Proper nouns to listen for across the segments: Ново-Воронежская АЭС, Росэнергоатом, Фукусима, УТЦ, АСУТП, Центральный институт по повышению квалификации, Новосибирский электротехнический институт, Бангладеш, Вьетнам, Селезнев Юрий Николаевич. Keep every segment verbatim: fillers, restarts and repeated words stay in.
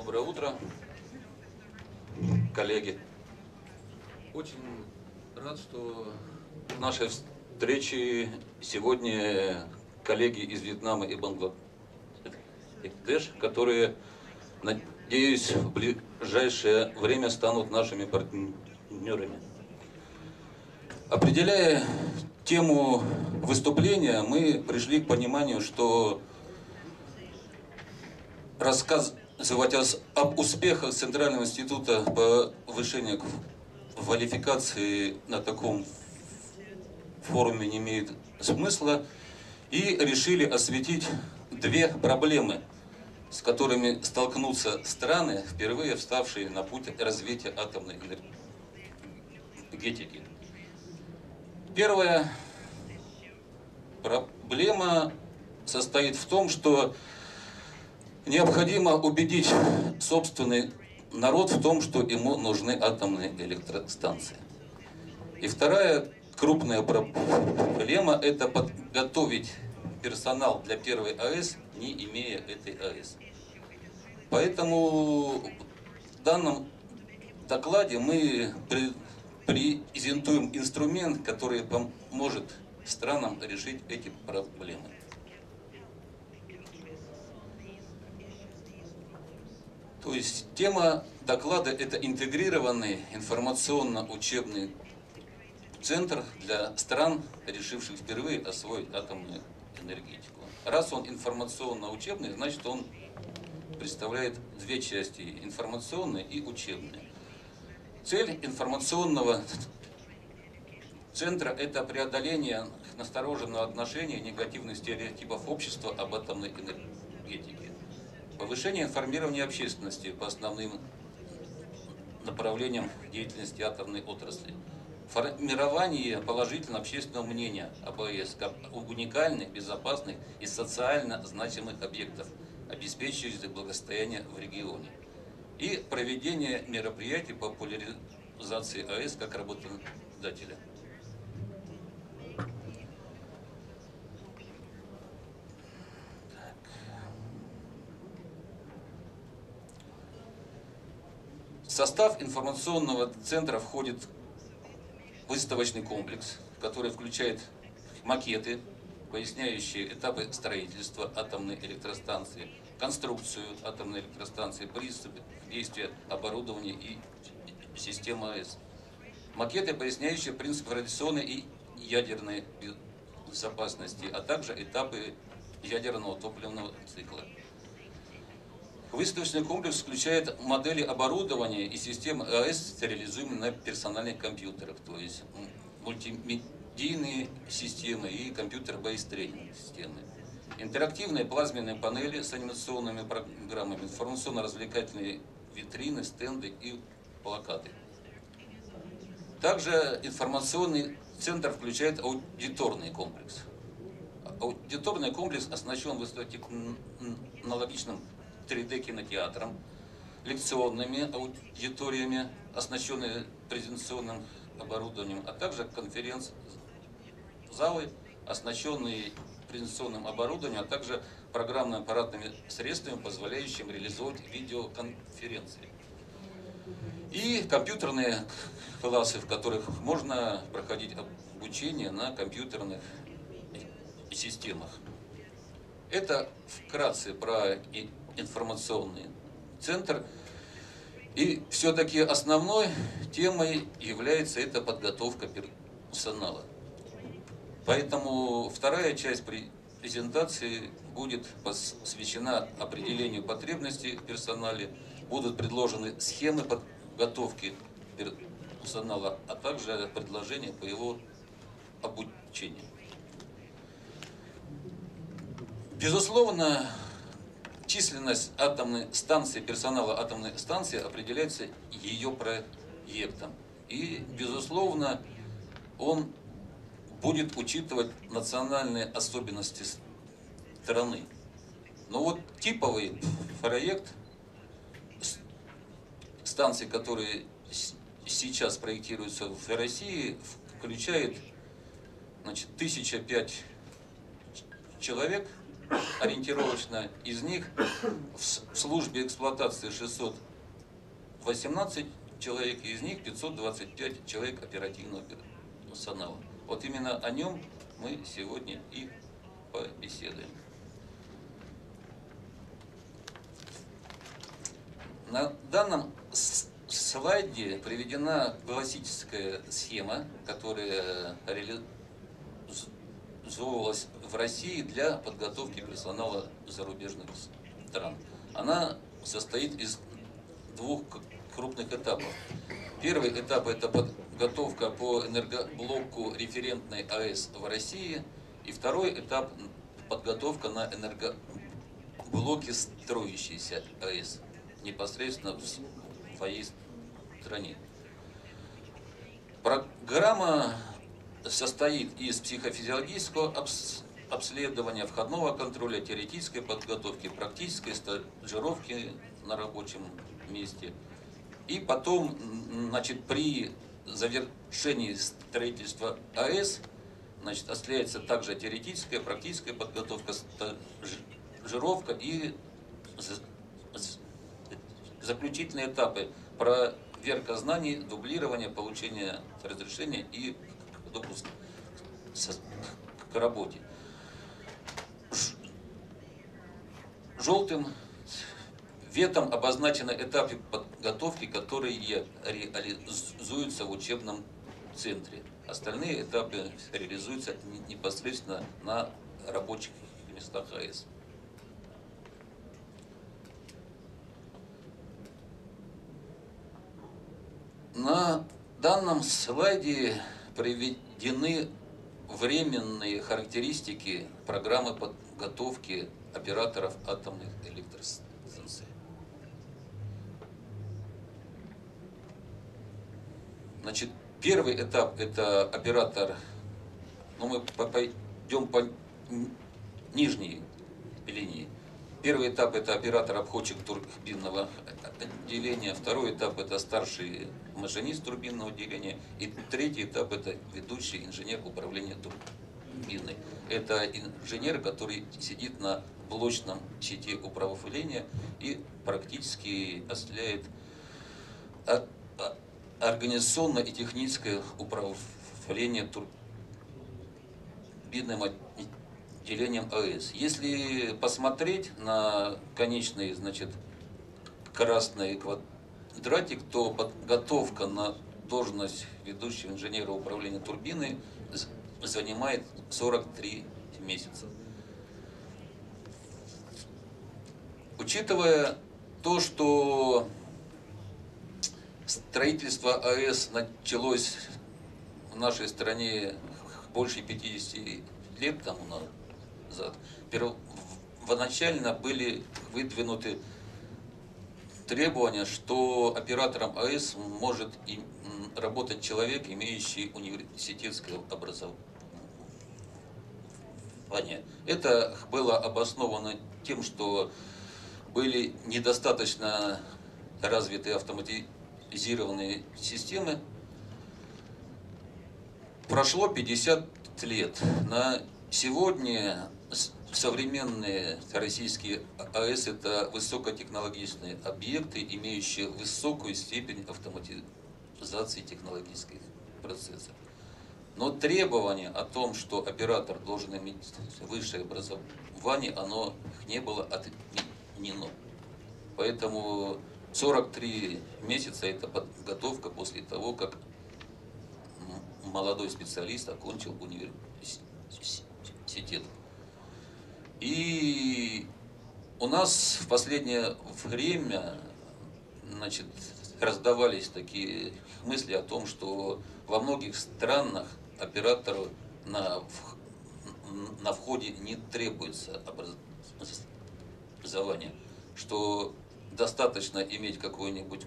Доброе утро, коллеги. Очень рад, что в нашей встрече сегодня коллеги из Вьетнама и Бангладеш, которые, надеюсь, в ближайшее время станут нашими партнерами. Определяя тему выступления, мы пришли к пониманию, что рассказывать об успехах Центрального института по повышению квалификации на таком форуме не имеет смысла, и решили осветить две проблемы, с которыми столкнутся страны, впервые вставшие на путь развития атомной энергетики. Первая проблема состоит в том, что необходимо убедить собственный народ в том, что ему нужны атомные электростанции. И вторая крупная проблема – это подготовить персонал для первой АЭС, не имея этой АЭС. Поэтому в данном докладе мы презентуем инструмент, который поможет странам решить эти проблемы. То есть тема доклада – это интегрированный информационно-учебный центр для стран, решивших впервые освоить атомную энергетику. Раз он информационно-учебный, значит он представляет две части – информационные и учебные. Цель информационного центра – это преодоление настороженного отношения и негативных стереотипов общества об атомной энергетике. Повышение информирования общественности по основным направлениям деятельности атомной отрасли. Формирование положительного общественного мнения об АЭС как уникальных, безопасных и социально значимых объектов, обеспечивающих благосостояние в регионе. И проведение мероприятий по популяризации АЭС как работодателя. В состав информационного центра входит выставочный комплекс, который включает макеты, поясняющие этапы строительства атомной электростанции, конструкцию атомной электростанции, принципы действия оборудования и системы АЭС. Макеты, поясняющие принципы радиационной и ядерной безопасности, а также этапы ядерного топливного цикла. Выставочный комплекс включает модели оборудования и системы АЭС, реализуемые на персональных компьютерах, то есть мультимедийные системы и компьютер-бейс-тренинг системы. Интерактивные плазменные панели с анимационными программами, информационно-развлекательные витрины, стенды и плакаты. Также информационный центр включает аудиторный комплекс. Аудиторный комплекс оснащен высокотехнологичным три дэ кинотеатром, лекционными аудиториями, оснащенными презентационным оборудованием, а также конференц-залы, оснащенные презентационным оборудованием, а также программно-аппаратными средствами, позволяющими реализовать видеоконференции. И компьютерные классы, в которых можно проходить обучение на компьютерных системах. Это вкратце про информационный центр. И все-таки основной темой является эта подготовка персонала. Поэтому вторая часть презентации будет посвящена определению потребностей в персонале, будут предложены схемы подготовки персонала, а также предложения по его обучению. Безусловно, численность атомной станции, персонала атомной станции определяется ее проектом. И, безусловно, он будет учитывать национальные особенности страны. Но вот типовый проект станций, которые сейчас проектируются в России, включает, значит, тысяча пять человек, Ориентировочно из них в службе эксплуатации шестьсот восемнадцать человек, из них пятьсот двадцать пять человек оперативного персонала. Вот именно о нем мы сегодня и побеседуем. На данном слайде приведена классическая схема, которая реализовывалась в России для подготовки персонала зарубежных стран. Она состоит из двух крупных этапов. Первый этап – это подготовка по энергоблоку референтной АЭС в России. И второй этап – подготовка на энергоблоке строящейся АЭС непосредственно в своей стране. Программа состоит из психофизиологического обследования, входного контроля, теоретической подготовки, практической стажировки на рабочем месте. И потом, значит, при завершении строительства АЭС, значит, осуществляется также теоретическая, практическая подготовка, стажировка и заключительные этапы: проверка знаний, дублирование, получение разрешения и допуск к работе. Желтым цветом обозначены этапы подготовки, которые реализуются в учебном центре. Остальные этапы реализуются непосредственно на рабочих местах АЭС. На данном слайде приведены временные характеристики программы подготовки операторов атомных электростанций. Значит, первый этап – это оператор, но мы пойдем по нижней линии. Первый этап – это оператор-обходчик турбинного отделения. Второй этап – это старший машинист турбинного отделения. И третий этап – это ведущий инженер управления турбиной. Это инженер, который сидит на блочном щите управления и практически осуществляет организационное и техническое управление турбинным отделением. Делением АЭС. Если посмотреть на конечный, значит, красный квадратик, то подготовка на должность ведущего инженера управления турбиной занимает сорок три месяца. Учитывая то, что строительство АЭС началось в нашей стране больше пятидесяти лет тому назад, первоначально были выдвинуты требования, что оператором АЭС может работать человек, имеющий университетское образование. Это было обосновано тем, что были недостаточно развиты автоматизированные системы. Прошло пятьдесят лет. На сегодня современные российские АЭС – это высокотехнологичные объекты, имеющие высокую степень автоматизации технологических процессов. Но требование о том, что оператор должен иметь высшее образование, оно не было отменено. Поэтому сорок три месяца – это подготовка после того, как молодой специалист окончил университет. И у нас в последнее время, значит, раздавались такие мысли о том, что во многих странах оператору на, на входе не требуется образование, что достаточно иметь какой-нибудь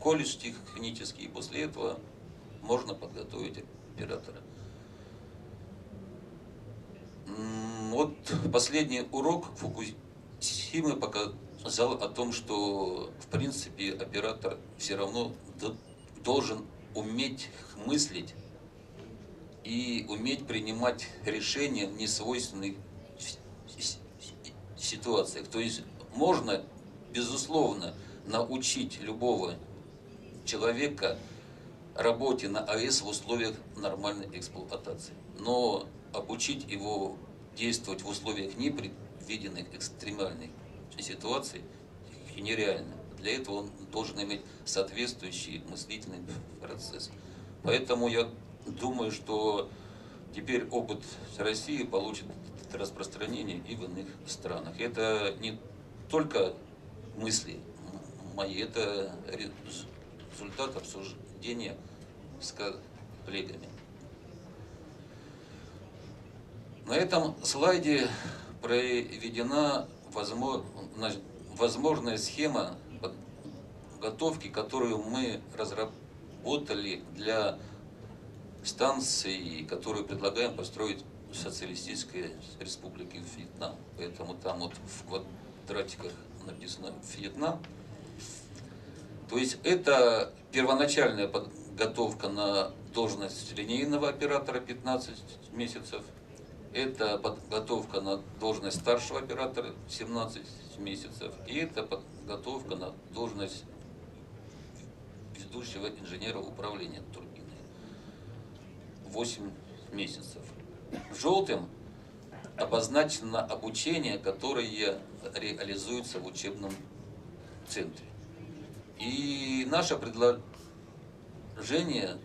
колледж технический, и после этого можно подготовить оператора. Вот последний урок Фукусимы показал о том, что в принципе оператор все равно должен уметь мыслить и уметь принимать решения, не свойственные ситуациях. То есть можно, безусловно, научить любого человека работе на АЭС в условиях нормальной эксплуатации. Но обучить его действовать в условиях непредвиденных экстремальных ситуаций нереально. Для этого он должен иметь соответствующий мыслительный процесс. Поэтому я думаю, что теперь опыт России получит распространение и в иных странах. Это не только мысли мои, это результат обсуждения с коллегами. На этом слайде проведена возможная схема подготовки, которую мы разработали для станции, которую предлагаем построить в Социалистической Республике Вьетнам. Поэтому там вот в квадратиках написано «Вьетнам». То есть это первоначальная подготовка на должность линейного оператора пятнадцать месяцев, это подготовка на должность старшего оператора семнадцать месяцев, и это подготовка на должность ведущего инженера управления турбиной восемь месяцев. Желтым обозначено обучение, которое реализуется в учебном центре. И наше предложение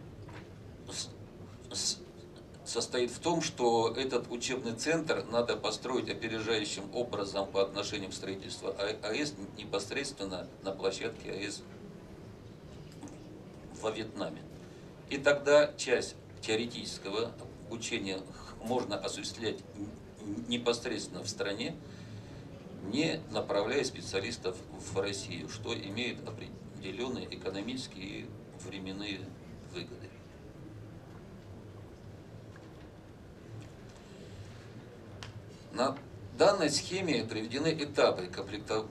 состоит в том, что этот учебный центр надо построить опережающим образом по отношению к строительству АЭС непосредственно на площадке АЭС во Вьетнаме. И тогда часть теоретического обучения можно осуществлять непосредственно в стране, не направляя специалистов в Россию, что имеет определенные экономические и временные выгоды. На данной схеме приведены этапы комплектования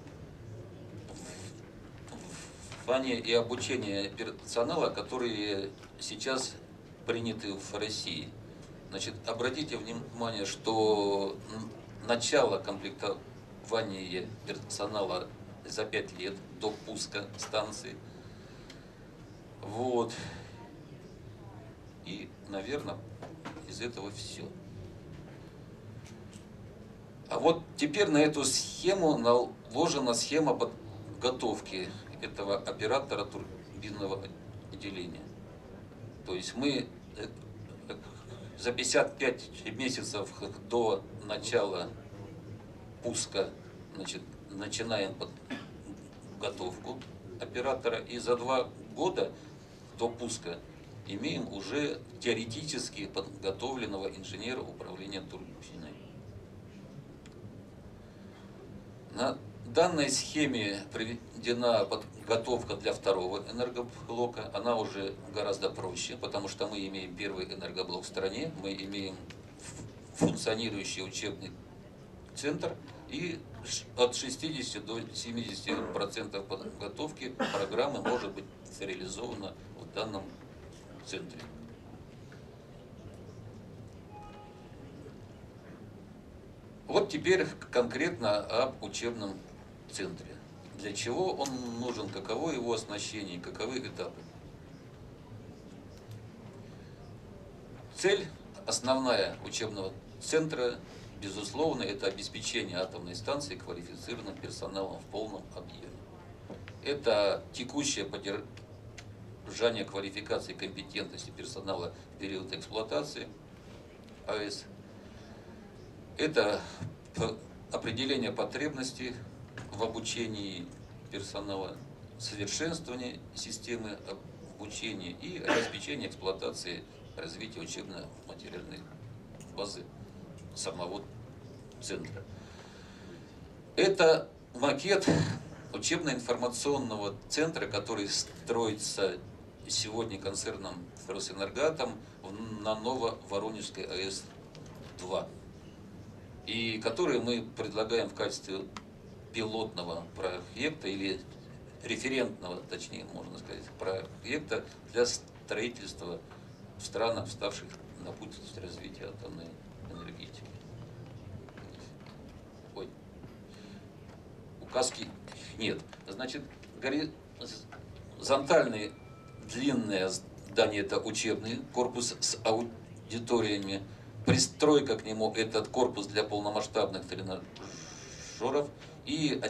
и обучения персонала, которые сейчас приняты в России. Значит, обратите внимание, что начало комплектования персонала за пять лет до пуска станции. Вот. И, наверное, из этого все. А вот теперь на эту схему наложена схема подготовки этого оператора турбинного отделения. То есть мы за пятьдесят пять месяцев до начала пуска, значит, начинаем подготовку оператора, и за два года до пуска имеем уже теоретически подготовленного инженера управления турбиной. На данной схеме приведена подготовка для второго энергоблока. Она уже гораздо проще, потому что мы имеем первый энергоблок в стране, мы имеем функционирующий учебный центр, и от шестидесяти до семидесяти процентов подготовки программы может быть реализована в данном центре. Вот теперь конкретно об учебном центре. Для чего он нужен, каково его оснащение, каковы этапы. Цель основная учебного центра, безусловно, это обеспечение атомной станции квалифицированным персоналом в полном объеме. Это текущее поддержание квалификации и компетентности персонала в период эксплуатации АЭС. Это определение потребностей в обучении персонала, совершенствование системы обучения и обеспечение эксплуатации, развития учебно-материальной базы самого центра. Это макет учебно-информационного центра, который строится сегодня концерном «Росэнергоатом» на Ново-Воронежской АЭС два, и который мы предлагаем в качестве пилотного проекта или референтного, точнее, можно сказать, проекта для строительства в странах, вставших на путь развития атомной энергетики. Ой. каски нет. Значит, горизонтальное длинное здание – это учебный корпус с аудиториями. Пристройка к нему – этот корпус для полномасштабных тренажеров. И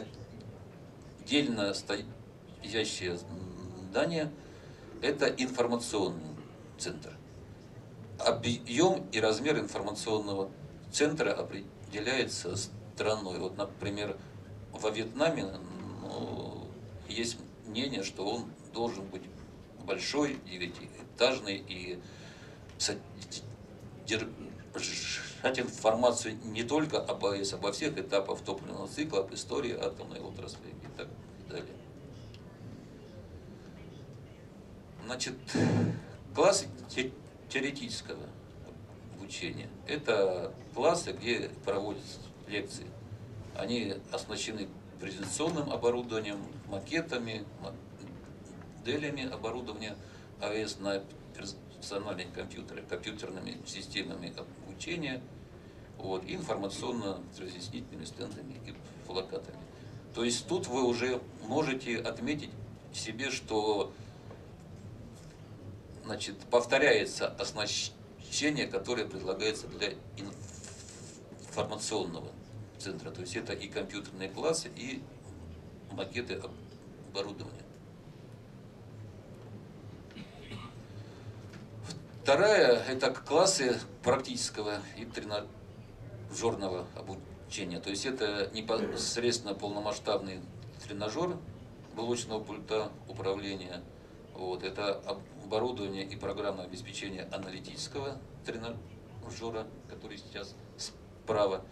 отдельно стоящее здание – это информационный центр. Объем и размер информационного центра определяется страной. Вот, например, во Вьетнаме ну, есть мнение, что он должен быть большой, девятиэтажный и содержать информацию не только об АЭС, обо всех этапах топливного цикла, об истории атомной отрасли и так далее. Значит, класс теоретического обучения. Это классы, где проводятся лекции. Они оснащены презентационным оборудованием, макетами, моделями оборудования АЭС на персональных компьютерах, компьютерными системами обучения, вот, информационно-разъяснительными стендами и плакатами. То есть тут вы уже можете отметить себе, что значит, повторяется оснащение, которое предлагается для информационного центра. То есть это и компьютерные классы, и макеты оборудования. Вторая – это классы практического и тренажерного обучения. То есть это непосредственно полномасштабный тренажер блочного пульта управления. Вот, это оборудование и программное обеспечение аналитического тренажера, который сейчас справа.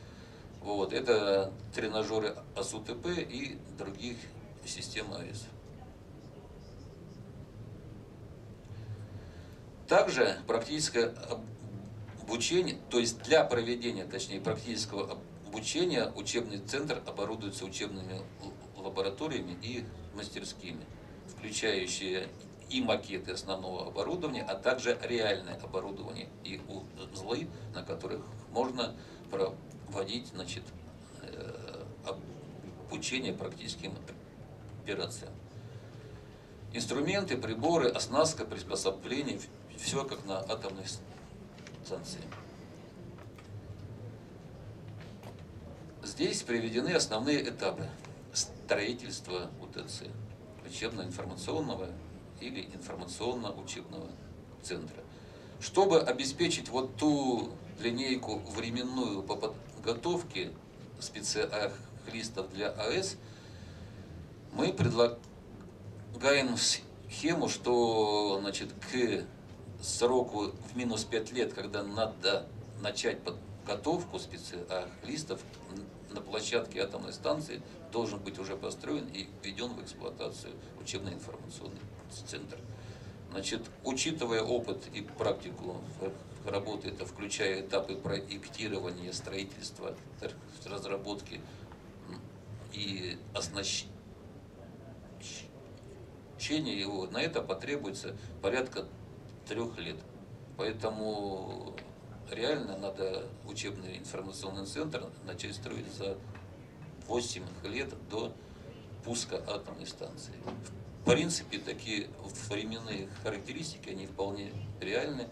Вот, это тренажеры АСУТП и других систем АЭС. Также практическое обучение, то есть для проведения, точнее, практического обучения учебный центр оборудуется учебными лабораториями и мастерскими, включающие и макеты основного оборудования, а также реальное оборудование и узлы, на которых можно проводить, значит, обучение практическим операциям. Инструменты, приборы, оснастка, приспособления, все как на атомной станции. Здесь приведены основные этапы строительства УТЦ, учебно-информационного или информационно-учебного центра. Чтобы обеспечить вот ту линейку временную по подготовке специалистов для АЭС, мы предлагаем схему, что значит, к сроку в минус пять лет, когда надо начать подготовку специалистов, на площадке атомной станции должен быть уже построен и введен в эксплуатацию учебно-информационный центр. Значит, учитывая опыт и практику работы, это включая этапы проектирования, строительства, разработки и оснащения его, на это потребуется порядка трех лет. Поэтому реально надо учебный информационный центр начать строить за восемь лет до пуска атомной станции. В принципе, такие временные характеристики, они вполне реальны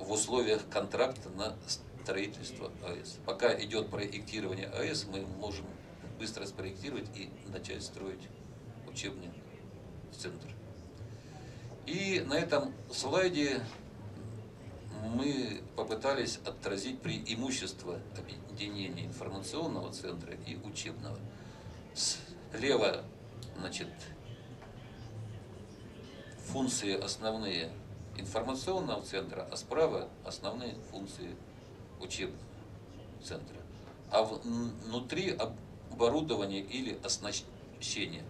в условиях контракта на строительство АЭС. Пока идет проектирование АЭС, мы можем быстро спроектировать и начать строить учебный центр. И на этом слайде мы попытались отразить преимущества объединения информационного центра и учебного. Слева, значит, функции основные информационного центра, а справа основные функции учебного центра. А внутри оборудование или оснащение.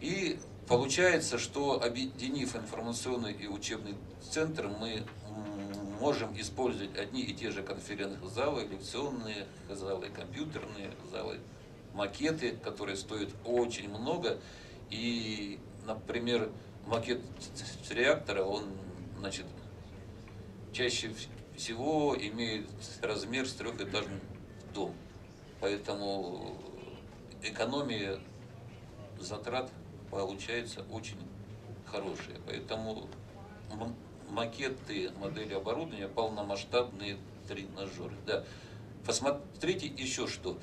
И получается, что объединив информационный и учебный центр, мы можем использовать одни и те же конференц-залы, лекционные залы, компьютерные залы, макеты, которые стоят очень много. И, например, макет реактора, он, значит, чаще всего имеет размер с трехэтажным домом. Поэтому экономия затрат получается очень хорошая. Поэтому макеты, модели оборудования, полномасштабные тренажеры. Да. Посмотрите еще что.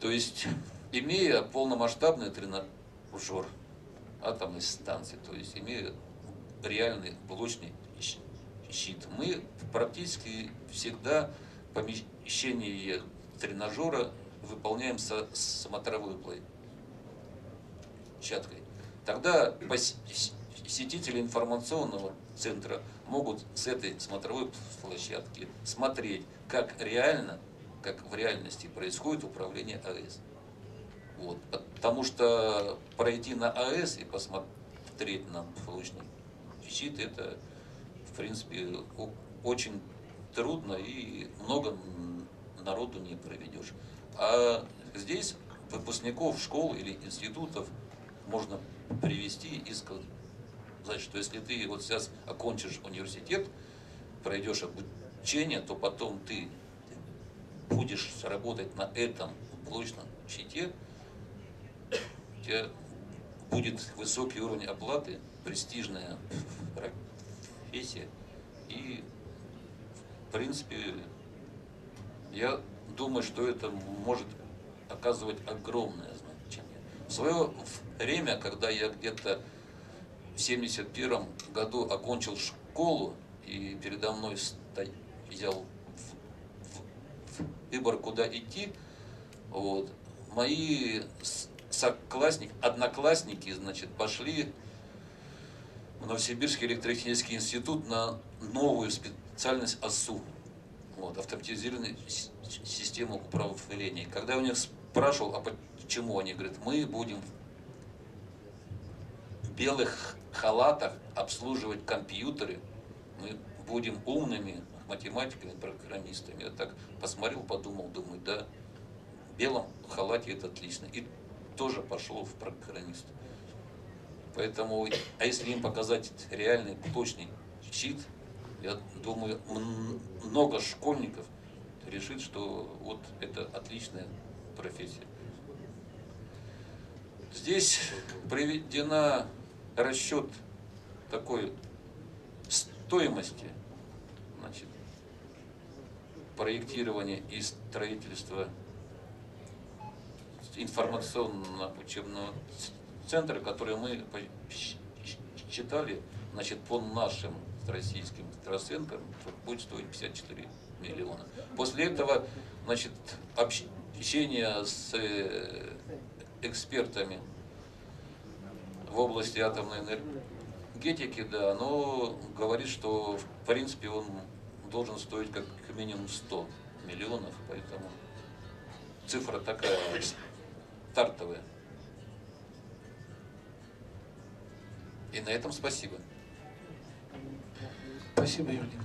То есть, имея полномасштабный тренажер атомной станции, то есть имея реальный блочный щит, мы практически всегда помещение тренажера выполняем со смотровой площадкой. Тогда посетители информационного центра могут с этой смотровой площадки смотреть, как реально, как в реальности происходит управление АЭС. Вот. Потому что пройти на АЭС и посмотреть на блочный щит, это в принципе очень трудно и много народу не проведешь. А здесь выпускников школ или институтов можно привести и сказать, что если ты вот сейчас окончишь университет, пройдешь обучение, то потом ты будешь работать на этом блочном щите, у тебя будет высокий уровень оплаты, престижная профессия. И, в принципе, я думаю, что это может оказывать огромное значение. В свое время, когда я где-то в семьдесят первом году окончил школу, и передо мной стоял выбор, куда идти, вот, мои соклассники, одноклассники, значит, пошли в Новосибирский электротехнический институт на новую специальность АСУ, вот, автоматизированную систему управления. Когда я у них спрашивал, а почему, они говорят, мы будем в белых халатах обслуживать компьютеры, мы будем умными математиками, программистами. Я так посмотрел, подумал, думаю, да, в белом халате это отлично. И тоже пошло в программисты. Поэтому, а если им показать реальный точный щит, я думаю, много школьников решит, что вот это отличная профессия. Здесь приведена расчет такой стоимости, значит, проектирования и строительства информационно-учебного центра, который мы считали, значит, по нашим российским расценкам будет стоить пятьдесят четыре миллиона. После этого, значит, общение с экспертами в области атомной энергетики, да, оно говорит, что в принципе он должен стоить как минимум сто миллионов, поэтому цифра такая стартовая. И на этом спасибо. Спасибо, Юрий Николаевич.